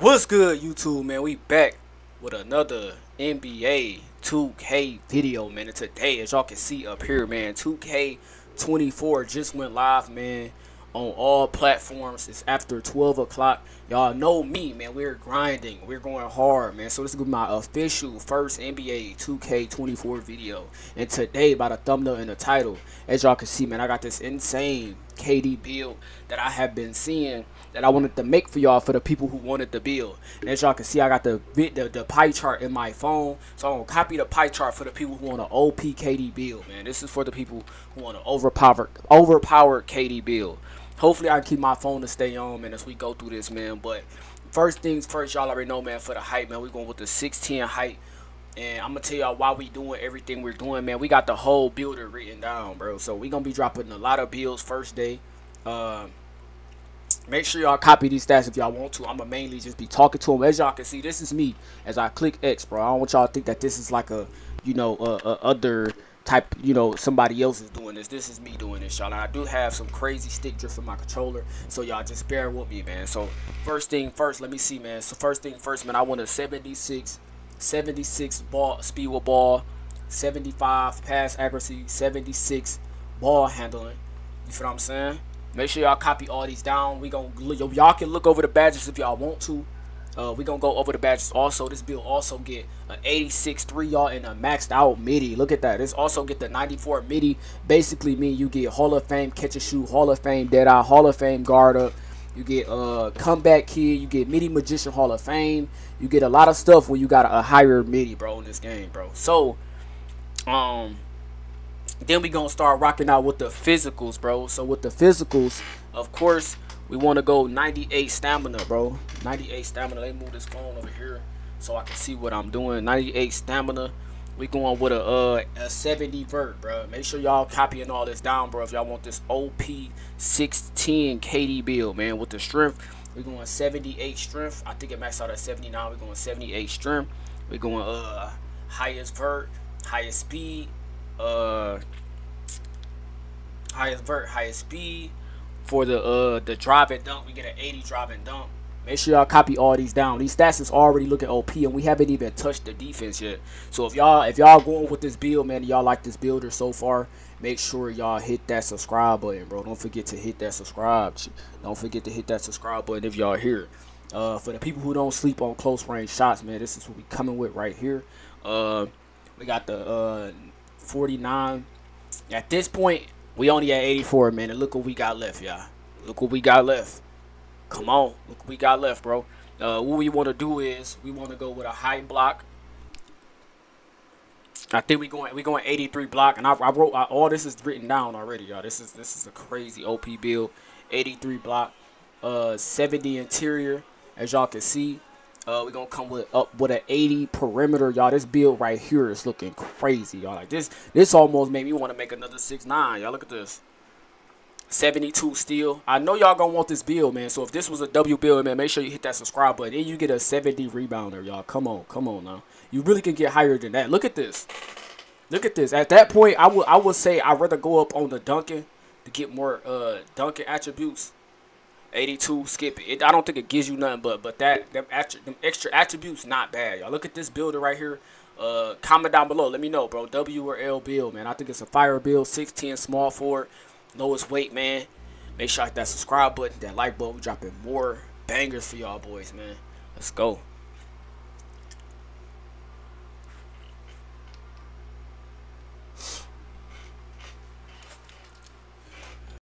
What's good, YouTube, man? We back with another NBA 2K video, man. And today, as y'all can see up here, man, 2K 24 just went live, man, on all platforms. It's after 12 o'clock. Y'all know me, man. We're grinding. We're going hard, man. So this is going to be my official first NBA 2K 24 video. And today, by the thumbnail and the title, as y'all can see, man, I got this insane KD build that I have been seeing that I wanted to make for y'all, for the people who wanted the build. And as y'all can see, I got the pie chart in my phone, so I'm gonna copy the pie chart for the people who want an OP KD build, man. This is for the people who want an overpowered KD build. Hopefully I can keep my phone to stay on, man, as we go through this, man. But first things first, y'all already know, man, for the height, man, we're going with the 6'10 height. And I'm going to tell y'all why we doing everything we're doing, man. We got the whole builder written down, bro. So we're going to be dropping a lot of builds first day. Make sure y'all copy these stats if y'all want to. I'm going to mainly just be talking to them. As y'all can see, this is me as I click X, bro. I don't want y'all to think that this is like a, you know, other type, you know, somebody else is doing this. This is me doing this, y'all. I do have some crazy stick drift in my controller, so y'all just bear with me, man. So first thing first, let me see, man. So first thing first, man, I want a 76 ball speed with ball, 75 pass accuracy, 76 ball handling. You feel what I'm saying? Make sure y'all copy all these down. We gonna, y'all can look over the badges if y'all want to. We gonna go over the badges also. This build also get an 86-3, y'all, and a maxed out midi. Look at that. This also get the 94 midi. Basically, mean you get Hall of Fame catch and shoot, Hall of Fame dead eye, Hall of Fame guard up. You get comeback kid, you get midi magician Hall of Fame. You get a lot of stuff where you got a higher midi, bro, in this game, bro. So then we gonna start rocking out with the physicals, bro. So with the physicals, of course, we want to go 98 stamina, bro. 98 stamina. Let me move this phone over here so I can see what I'm doing. 98 stamina. We going with a 70 vert, bro. Make sure y'all copying all this down, bro, if y'all want this OP 6'10 KD build, man. With the strength, we're going 78 strength. I think it maxed out at 79. We're going 78 strength. We're going highest vert, highest speed, highest vert, highest speed. For the drive and dunk, we get an 80 drive and dunk. Make sure y'all copy all these down. These stats is already looking OP, and we haven't even touched the defense yet. So if y'all going with this build, man, y'all like this builder so far, make sure y'all hit that subscribe button, bro. Don't forget to hit that subscribe. Don't forget to hit that subscribe button if y'all here. For the people who don't sleep on close range shots, man, this is what we coming with right here. We got the 49. At this point, we only at 84, man, and look what we got left, y'all. Look what we got left. Come on, look what we got left, bro. What we want to do is we want to go with a high block. I think we going 83 block, and I wrote all this is written down already, y'all. This is a crazy OP build. 83 block, 70 interior, as y'all can see. We're gonna come with up with an 80 perimeter, y'all. This build right here is looking crazy, y'all. Like this almost made me want to make another 6'9, y'all. Look at this. 72 steal. I know y'all gonna want this build, man. So if this was a W build, man, make sure you hit that subscribe button. And you get a 70 rebounder, y'all. Come on now. You really can get higher than that. Look at this. Look at this. At that point, I would say I'd rather go up on the dunking to get more dunking attributes. 82, skip it. I don't think it gives you nothing, but them extra attributes, not bad, y'all. Look at this builder right here. Comment down below. Let me know, bro. W or L build, man. I think it's a fire build. 6'10 small forward. Lowest weight, man. Make sure you hit that subscribe button, that like button. We're dropping more bangers for y'all boys, man. Let's go.